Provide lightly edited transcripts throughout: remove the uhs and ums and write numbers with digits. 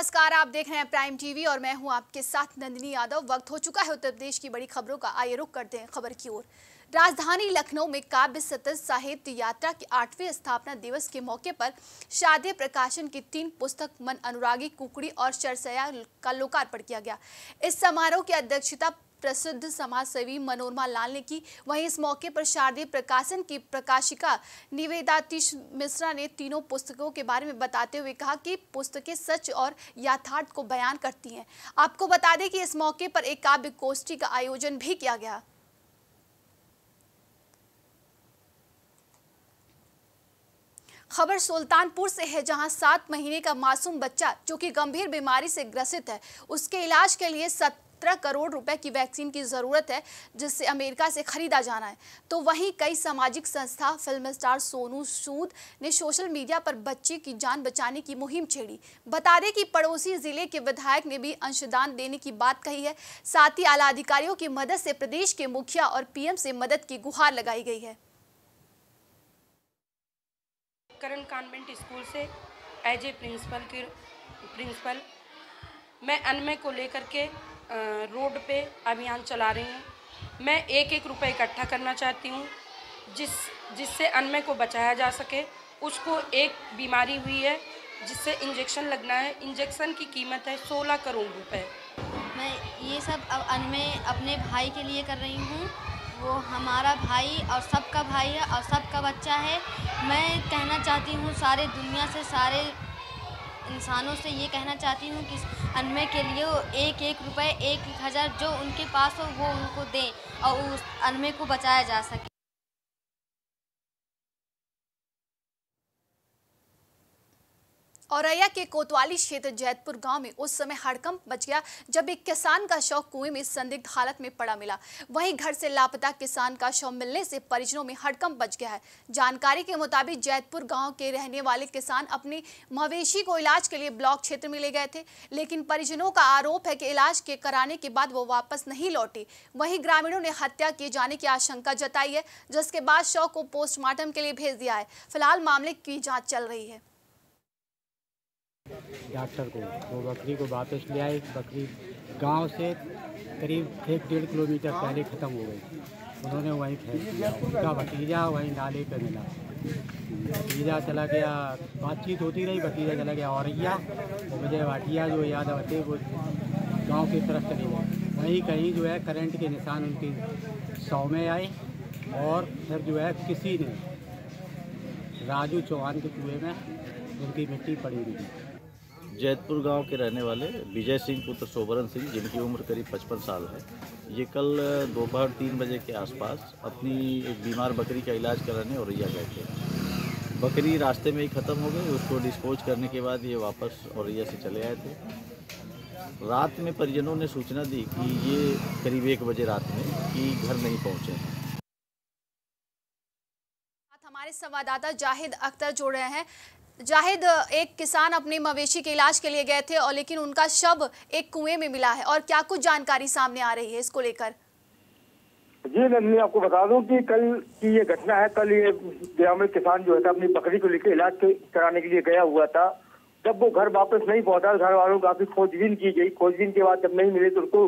नमस्कार, आप देख रहे हैं प्राइम टीवी और मैं हूं आपके साथ नंदिनी यादव। वक्त हो चुका है उत्तर प्रदेश की बड़ी खबरों का, आइए रुक करते हैं खबर की ओर। राजधानी लखनऊ में काव्य सतत साहित्य यात्रा के 8वें स्थापना दिवस के मौके पर शारदेय प्रकाशन की 3 पुस्तक मन, अनुरागी, कुकड़ी और शरसया का लोकार्पण किया गया। इस समारोह की अध्यक्षता प्रसिद्ध समाजसेवी मनोरमा लाल ने की। वहीं इस मौके पर शारदीय प्रकाशन की प्रकाशिका निवेदातिश मिश्रा ने तीनों पुस्तकों के बारे में बताते हुए कहा कि पुस्तकें सच और यथार्थ को बयान करती हैं। आपको बता दें कि इस मौके पर एक काव्य गोष्ठी का आयोजन भी किया गया। खबर सुल्तानपुर से है, जहां 7 महीने का मासूम बच्चा जो कि गंभीर बीमारी से ग्रसित है, उसके इलाज के लिए 17 करोड़ रुपए की वैक्सीन की ज़रूरत है, जिससे अमेरिका से खरीदा जाना है। तो वहीं कई सामाजिक संस्था, फिल्म स्टार सोनू सूद ने सोशल मीडिया पर बच्चे की जान बचाने की मुहिम छेड़ी। बता दें कि पड़ोसी जिले के विधायक ने भी अंशदान देने की बात कही है। साथ ही आला अधिकारियों की मदद से प्रदेश के मुखिया और PM से मदद की गुहार लगाई गई है। करन कॉन्वेंट स्कूल से एज ए प्रिंसिपल मैं अनमे को लेकर के रोड पे अभियान चला रही हूँ। मैं 1-1 रुपये इकट्ठा करना चाहती हूँ, जिससे अनमे को बचाया जा सके। उसको एक बीमारी हुई है जिससे इंजेक्शन लगना है। इंजेक्शन की कीमत है 16 करोड़ रुपए। मैं ये सब अब अनमे अपने भाई के लिए कर रही हूँ। वो हमारा भाई और सबका भाई है और सबका बच्चा है। मैं कहना चाहती हूँ सारे दुनिया से, सारे इंसानों से ये कहना चाहती हूँ कि अनमे के लिए 1-1 रुपए, 1-1 हज़ार जो उनके पास हो वो उनको दें और उस अनमे को बचाया जा सके। औरैया के कोतवाली क्षेत्र जैतपुर गांव में उस समय हड़कंप मच गया जब एक किसान का शव कुएं में संदिग्ध हालत में पड़ा मिला। वहीं घर से लापता किसान का शव मिलने से परिजनों में हड़कंप मच गया है। जानकारी के मुताबिक जैतपुर गांव के रहने वाले किसान अपने मवेशी को इलाज के लिए ब्लॉक क्षेत्र में ले गए थे, लेकिन परिजनों का आरोप है कि इलाज के कराने के बाद वो वापस नहीं लौटे। वहीं ग्रामीणों ने हत्या किए जाने की आशंका जताई है, जिसके बाद शव को पोस्टमार्टम के लिए भेज दिया है। फिलहाल मामले की जाँच चल रही है। डॉक्टर को वो बकरी को वापस ले आए। बकरी गांव से करीब 1-1.5 किलोमीटर पहले ख़त्म हो गई। उन्होंने वहीं फेंक दिया। उनका भतीजा वहीं नाले पे मिला। भतीजा चला गया, बातचीत होती रही। भतीजा चला गया औरैया, और मुझे वाटिया जो याद आते वो गांव की तरफ चले गए। वहीं कहीं जो है करंट के निशान उनकी शव में आए, और फिर जो है किसी ने राजू चौहान के कुएँ में उनकी मिट्टी पड़ी हुई थी। जैतपुर गांव के रहने वाले विजय सिंह पुत्र सोबरन सिंह, जिनकी उम्र करीब 55 साल है, ये कल दोपहर 3 बजे के आसपास अपनी एक बीमार बकरी का इलाज कराने औरैया गए थे। बकरी रास्ते में ही ख़त्म हो गई। उसको डिस्पोज करने के बाद ये वापस औरैया से चले आए थे। रात में परिजनों ने सूचना दी कि ये करीब 1 बजे रात में कि घर नहीं पहुँचे हैं। हमारे संवाददाता जाहिद अख्तर जुड़ रहे हैं। जाहिद, एक किसान अपने मवेशी के इलाज के लिए गए थे और लेकिन उनका शव एक कुएं में मिला है, और क्या कुछ जानकारी सामने आ रही है इसको लेकर? जी नंदिनी, आपको बता दूं कि कल की ये घटना है। कल ये ग्रामीण किसान जो है अपनी बकरी को लेकर इलाज कराने के लिए गया हुआ था। जब वो घर वापस नहीं पहुंचा, घर वालों को काफी खोजबीन की गई। खोजबीन के बाद जब नहीं मिले तो उनको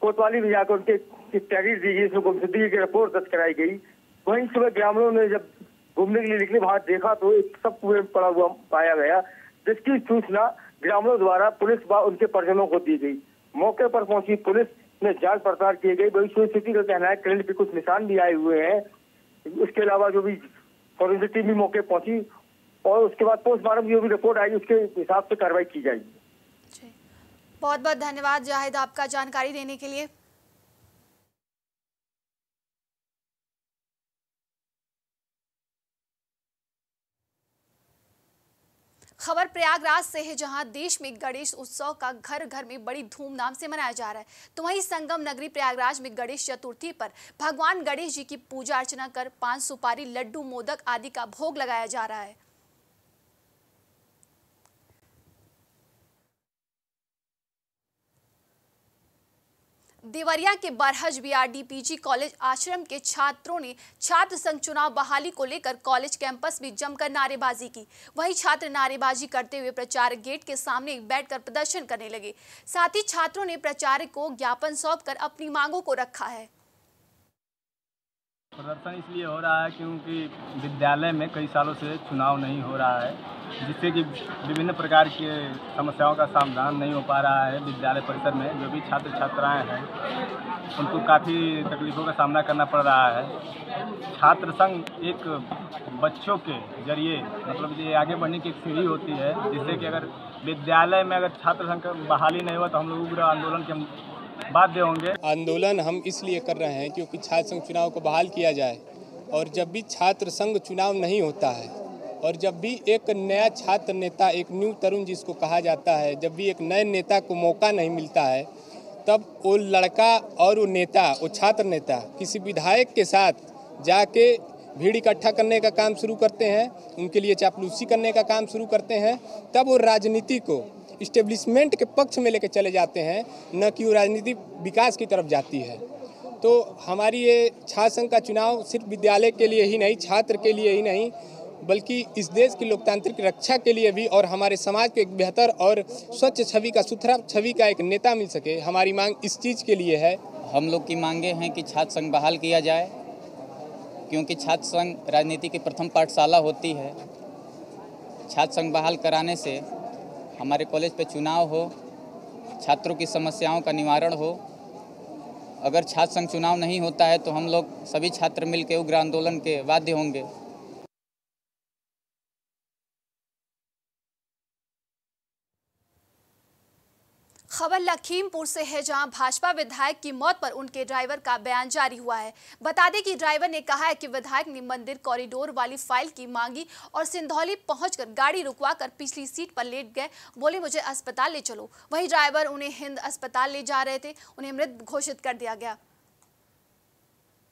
कोतवाली में जाकर उनके तहरीर दी गई, उसमें गुमशुदगी की रिपोर्ट दर्ज कराई गई। वहीं सुबह ग्रामीणों ने जब घूमने के लिए निकले बाहर देखा तो एक सब कुएं पड़ा हुआ पाया गया, जिसकी सूचना ग्रामीणों द्वारा पुलिस व उनके परिजनों को दी गई। मौके पर पहुंची पुलिस ने जांच पड़ताल की गई। भविष्यवाणी का कहना है करंट पे कुछ निशान भी आए हुए हैं। उसके अलावा जो भी फॉरेंसिक टीम भी मौके पहुंची, और उसके बाद पोस्टमार्टम की जो भी रिपोर्ट आएगी उसके हिसाब से कार्रवाई की जाएगी। बहुत बहुत धन्यवाद जाहिद आपका जानकारी देने के लिए। खबर प्रयागराज से है, जहां देश में गणेश उत्सव का घर घर में बड़ी धूमधाम से मनाया जा रहा है, तो वहीं संगम नगरी प्रयागराज में गणेश चतुर्थी पर भगवान गणेश जी की पूजा अर्चना कर पान सुपारी लड्डू मोदक आदि का भोग लगाया जा रहा है। देवरिया के Barhaj BRD PG college Ashram के छात्रों ने छात्र संघ चुनाव बहाली को लेकर कॉलेज कैंपस में जमकर नारेबाजी की। वहीं छात्र नारेबाजी करते हुए प्रचारक गेट के सामने बैठकर प्रदर्शन करने लगे। साथ ही छात्रों ने प्रचारक को ज्ञापन सौंपकर अपनी मांगों को रखा है। प्रदर्शन इसलिए हो रहा है क्योंकि विद्यालय में कई सालों से चुनाव नहीं हो रहा है, जिससे कि विभिन्न प्रकार की समस्याओं का समाधान नहीं हो पा रहा है। विद्यालय परिसर में जो भी छात्र छात्राएं हैं उनको काफ़ी तकलीफ़ों का सामना करना पड़ रहा है। छात्र संघ एक बच्चों के जरिए मतलब ये आगे बढ़ने की एक सीढ़ी होती है, जिससे कि अगर विद्यालय में अगर छात्र संघ का बहाली नहीं हुआ तो हम लोग उग्र आंदोलन के बाध्य होंगे। आंदोलन हम इसलिए कर रहे हैं क्योंकि छात्र संघ चुनाव को बहाल किया जाए, और जब भी छात्र संघ चुनाव नहीं होता है और जब भी एक नया छात्र नेता, एक न्यू तरुण जिसको कहा जाता है, जब भी एक नए नेता को मौका नहीं मिलता है, तब वो लड़का और वो नेता, वो छात्र नेता किसी विधायक के साथ जाके भीड़ इकट्ठा करने का काम शुरू करते हैं, उनके लिए चापलूसी करने का काम शुरू करते हैं। तब वो राजनीति को इस्टेब्लिशमेंट के पक्ष में लेकर चले जाते हैं, न कि वो राजनीति विकास की तरफ जाती है। तो हमारी ये छात्र संघ का चुनाव सिर्फ विद्यालय के लिए ही नहीं, छात्र के लिए ही नहीं, बल्कि इस देश की लोकतांत्रिक रक्षा के लिए भी, और हमारे समाज को एक बेहतर और स्वच्छ छवि का, सुथरा छवि का एक नेता मिल सके, हमारी मांग इस चीज़ के लिए है। हम लोग की मांगे हैं कि छात्र संघ बहाल किया जाए, क्योंकि छात्र संघ राजनीति की प्रथम पाठशाला होती है। छात्र संघ बहाल कराने से हमारे कॉलेज पे चुनाव हो, छात्रों की समस्याओं का निवारण हो। अगर छात्र संघ चुनाव नहीं होता है तो हम लोग सभी छात्र मिलकर उग्र आंदोलन के बाध्य होंगे। खबर लखीमपुर से है, जहां भाजपा विधायक की मौत पर उनके ड्राइवर का बयान जारी हुआ है। बता दें कि ड्राइवर ने कहा है कि विधायक ने मंदिर कॉरिडोर वाली फाइल की मांगी और सिंधौली पहुंचकर गाड़ी रुकवाकर पिछली सीट पर लेट गए, बोले मुझे अस्पताल ले चलो। वहीं ड्राइवर उन्हें हिंद अस्पताल ले जा रहे थे, उन्हें मृत घोषित कर दिया गया।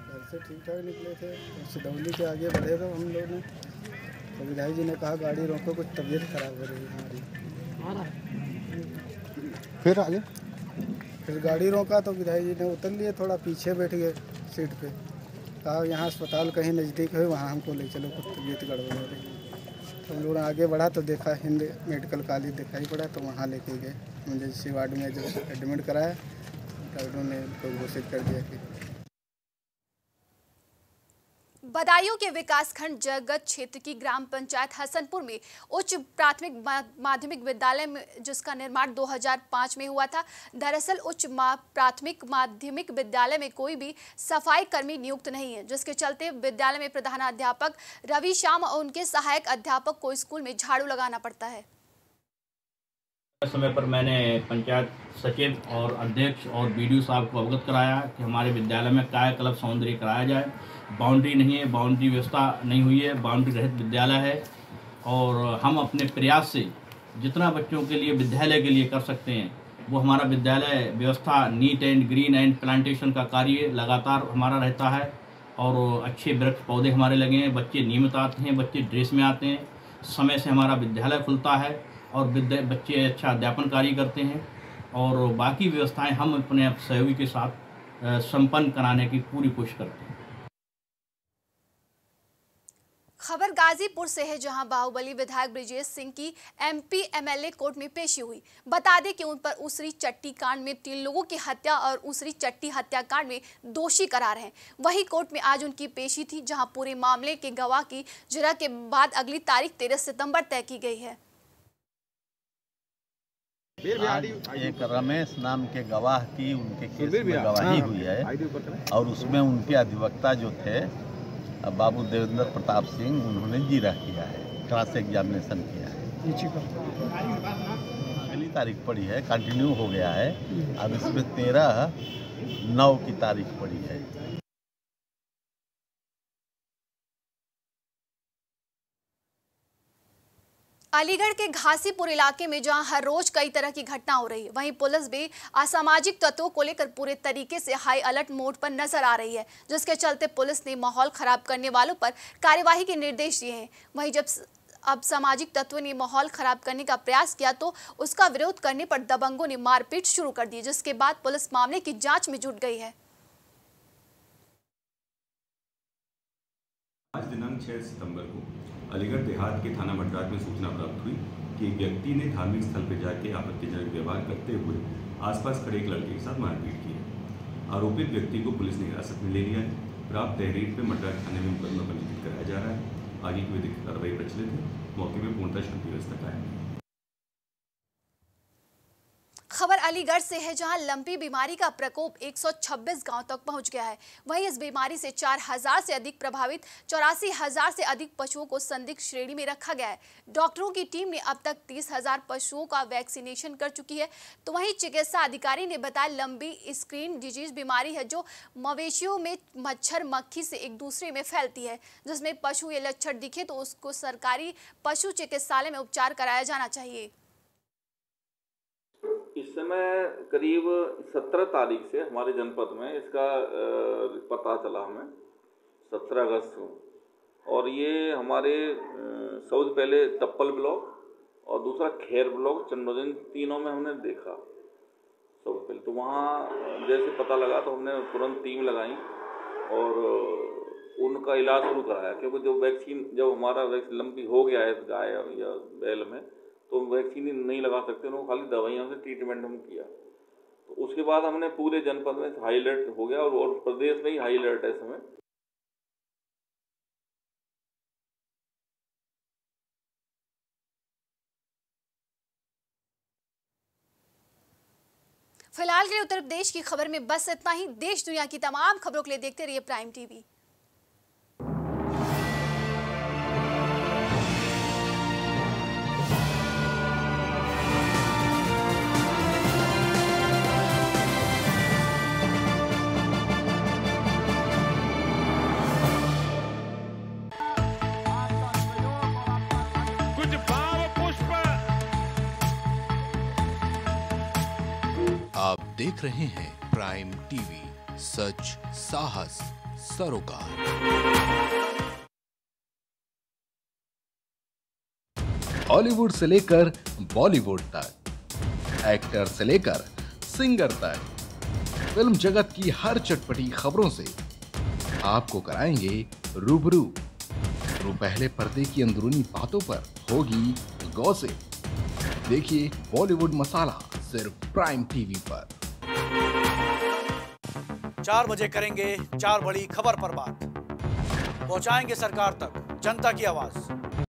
घर से ठीक ठाक निकले थे, सिंधौली के आगे बढ़े तो हम लोग ने, विधायक जी ने कहा गाड़ी रोको, कुछ तबीयत खराब हो रही है हमारी। फिर आगे फिर गाड़ी रोका तो विधायक जी ने उतर लिए, थोड़ा पीछे बैठ गए सीट पे, कहा यहाँ अस्पताल कहीं नज़दीक है वहाँ हमको ले चलो, कुछ तबीयत गड़बड़ हो रही है। तो हम लोग आगे बढ़ा तो देखा हिंद मेडिकल कॉलेज दिखाई पड़ा, तो वहाँ लेके गए, मुझे इसी वार्ड में जब एडमिट कराया डॉक्टरों ने उनको घोषित कर दिया कि। बदायूं के विकासखंड जगत क्षेत्र की ग्राम पंचायत हसनपुर में उच्च प्राथमिक माध्यमिक विद्यालय में, जिसका निर्माण 2005 में हुआ था, दरअसल उच्च प्राथमिक माध्यमिक विद्यालय में कोई भी सफाई कर्मी नियुक्त नहीं है, जिसके चलते विद्यालय में प्रधानाध्यापक रवि श्याम और उनके सहायक अध्यापक को स्कूल में झाड़ू लगाना पड़ता है। समय पर मैंने पंचायत सचिव और अध्यक्ष और BDO साहब को अवगत कराया कि हमारे विद्यालय में कायाकल्प सौंदर्य कराया जाए। बाउंड्री नहीं है, बाउंड्री व्यवस्था नहीं हुई है, बाउंड्री रहित विद्यालय है, और हम अपने प्रयास से जितना बच्चों के लिए विद्यालय के लिए कर सकते हैं वो हमारा विद्यालय व्यवस्था neat and green and plantation का कार्य लगातार हमारा रहता है, और अच्छे वृक्ष पौधे हमारे लगे हैं, बच्चे नियमित आते हैं, बच्चे ड्रेस में आते हैं, समय से हमारा विद्यालय खुलता है और बच्चे अच्छा अध्यापन कार्य करते हैं, और बाकी व्यवस्थाएँ हम अपने सहयोगी के साथ संपन्न कराने की पूरी कोशिश करते हैं। खबर गाजीपुर से है, जहां बाहुबली विधायक बृजेश सिंह की MP MLA कोर्ट में पेशी हुई। बता दें कि उन पर उसरी चट्टी कांड में 3 लोगों की हत्या और उसरी चट्टी हत्याकांड में दोषी करार हैं। वहीं कोर्ट में आज उनकी पेशी थी, जहां पूरे मामले के गवाह की जरा के बाद अगली तारीख 13 सितंबर तय की गई है। एक रमेश नाम के गवाह की उनके केस में गवाही हुई है, और उसमें उनके अधिवक्ता जो थे बाबू देवेंद्र प्रताप सिंह, उन्होंने जीरा किया है, क्रॉस एग्जामिनेशन किया है। पहली तारीख पड़ी है, कंटिन्यू हो गया है, अब इसमें 13/9 की तारीख पड़ी है। अलीगढ़ के घासीपुर इलाके में जहां हर रोज कई तरह की घटना हो रही है, वहीं पुलिस भी असामाजिक तत्वों को लेकर पूरे तरीके से हाई अलर्ट मोड पर नजर आ रही है, जिसके चलते पुलिस ने माहौल खराब करने वालों पर कार्यवाही के निर्देश दिए हैं। वहीं जब अब सामाजिक तत्वों ने माहौल खराब करने का प्रयास किया तो उसका विरोध करने पर दबंगों ने मारपीट शुरू कर दी, जिसके बाद पुलिस मामले की जाँच में जुट गई है। आज दिनांक 6 सितंबर को अलीगढ़ देहात के थाना मडराज में सूचना प्राप्त हुई कि एक व्यक्ति ने धार्मिक स्थल पर जाके आपत्तिजनक व्यवहार करते हुए आसपास खड़े एक लड़के के साथ मारपीट की। आरोपित व्यक्ति को पुलिस ने हिरासत में ले लिया है। प्राप्त तहरीर पर मडराज थाने में मुकदमा पंजीकृत कराया जा रहा है। आगे की विधिक कार्रवाई प्रचलित है। मौके पर पूर्णतः शांति व्यवस्था कायम है। खबर अलीगढ़ से है, जहां लंपी बीमारी का प्रकोप 126 गांव तक पहुंच गया है। वहीं इस बीमारी से 4000 से अधिक प्रभावित 84,000 से अधिक पशुओं को संदिग्ध श्रेणी में रखा गया है। डॉक्टरों की टीम ने अब तक 30,000 पशुओं का वैक्सीनेशन कर चुकी है। तो वहीं चिकित्सा अधिकारी ने बताया, लंबी स्क्रीन डिजीज बीमारी है जो मवेशियों में मच्छर मक्खी से एक दूसरे में फैलती है, जिसमें पशु ये लक्षण दिखे तो उसको सरकारी पशु चिकित्सालय में उपचार कराया जाना चाहिए। इस समय करीब 17 तारीख से हमारे जनपद में इसका पता चला हमें 17 अगस्त को, और ये हमारे सबसे पहले टप्पल ब्लॉक और दूसरा खैर ब्लॉक चंदोजन, तीनों में हमने देखा। सबसे पहले तो वहाँ जैसे पता लगा तो हमने तुरंत टीम लगाई और उनका इलाज शुरू कराया, क्योंकि जो वैक्सीन जब हमारा वैक्सीन लंबी हो गया है इस गाय या बैल में तो वैक्सीन नहीं लगा सकते, उनको खाली दवाइयों से ट्रीटमेंट हम किया। तो उसके बाद हमने पूरे जनपद में हाई अलर्ट हो गया और प्रदेश में ही हाई अलर्ट है इस समय। फिलहाल के लिए उत्तर प्रदेश की खबर में बस इतना ही। देश दुनिया की तमाम खबरों के लिए देखते रहिए प्राइम टीवी। देख रहे हैं प्राइम टीवी, सच साहस सरोकार। हॉलीवुड से लेकर बॉलीवुड तक, एक्टर से लेकर सिंगर तक, फिल्म जगत की हर चटपटी खबरों से आपको कराएंगे रूबरू। पहले पर्दे की अंदरूनी बातों पर होगी गौसेप। देखिए बॉलीवुड मसाला सिर्फ प्राइम टीवी पर। 4 बजे करेंगे 4 बड़ी खबर पर बात, पहुंचाएंगे सरकार तक जनता की आवाज।